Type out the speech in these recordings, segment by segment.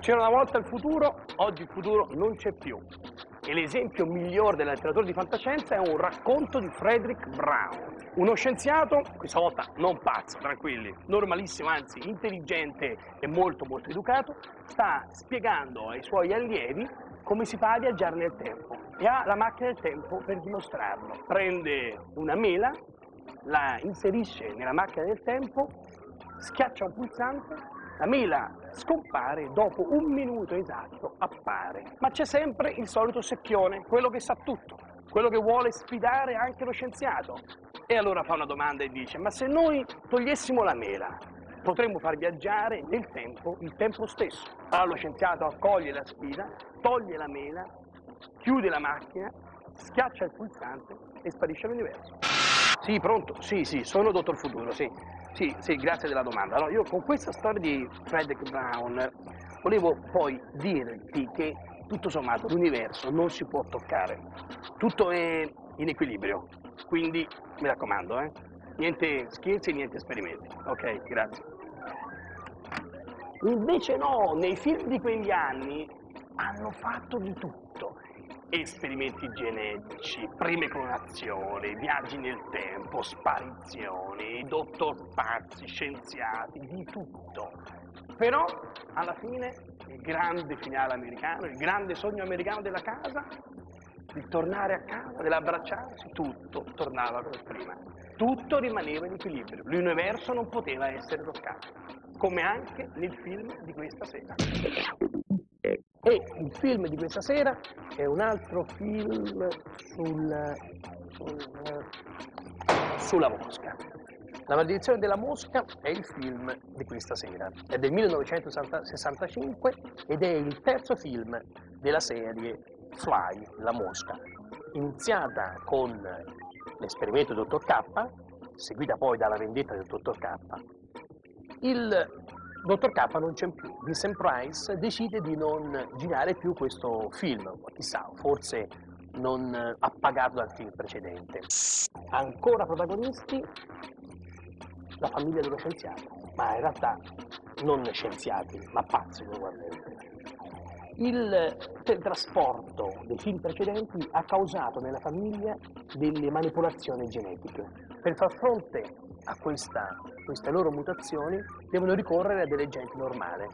C'era una volta il futuro, oggi il futuro non c'è più. E l'esempio migliore della letteratura di fantascienza è un racconto di Fredric Brown, uno scienziato, questa volta non pazzo, tranquilli, normalissimo, anzi intelligente e molto molto educato, sta spiegando ai suoi allievi come si fa a viaggiare nel tempo e ha la macchina del tempo per dimostrarlo. Prende una mela, la inserisce nella macchina del tempo, schiaccia un pulsante, la mela scompare, dopo un minuto esatto appare. Ma c'è sempre il solito secchione, quello che sa tutto, quello che vuole sfidare anche lo scienziato. E allora fa una domanda e dice: ma se noi togliessimo la mela, potremmo far viaggiare nel tempo il tempo stesso? Allora lo scienziato accoglie la sfida, toglie la mela, chiude la macchina, schiaccia il pulsante e sparisce l'universo. Sì, pronto? Sì, sono Dottor Futuro, sì. Sì, grazie della domanda. Allora, io con questa storia di Fredric Brown volevo poi dirti che, tutto sommato, l'universo non si può toccare. Tutto è in equilibrio, quindi mi raccomando, niente scherzi, niente esperimenti. Ok, grazie. Invece no, nei film di quegli anni hanno fatto di tutto. Esperimenti genetici, prime clonazioni, viaggi nel tempo, sparizioni, dottor pazzi, scienziati, di tutto. Però, alla fine, il grande finale americano, il grande sogno americano della casa, il tornare a casa, dell'abbracciarsi, tutto tornava come prima. Tutto rimaneva in equilibrio, l'universo non poteva essere toccato, come anche nel film di questa sera. E il film di questa sera è un altro film sulla mosca. La maledizione della mosca è il film di questa sera. È del 1965 ed è il terzo film della serie Fly, La Mosca. Iniziata con l'esperimento del dottor K, seguita poi dalla vendetta del dottor K, Dottor K non c'è più. Vincent Price decide di non girare più questo film, chissà, forse non ha pagato dal film precedente. Ancora protagonisti la famiglia dello scienziato, ma in realtà non scienziati, ma pazzi normalmente. Il teletrasporto dei film precedenti ha causato nella famiglia delle manipolazioni genetiche. Per far fronte a queste loro mutazioni devono ricorrere a delle gente normale,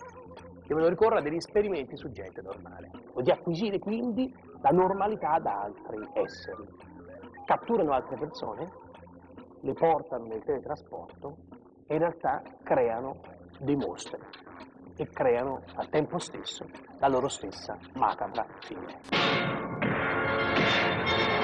devono ricorrere a degli esperimenti su gente normale, o di acquisire quindi la normalità da altri esseri. Catturano altre persone, le portano nel teletrasporto e in realtà creano dei mostri e creano al tempo stesso la loro stessa macabra fine.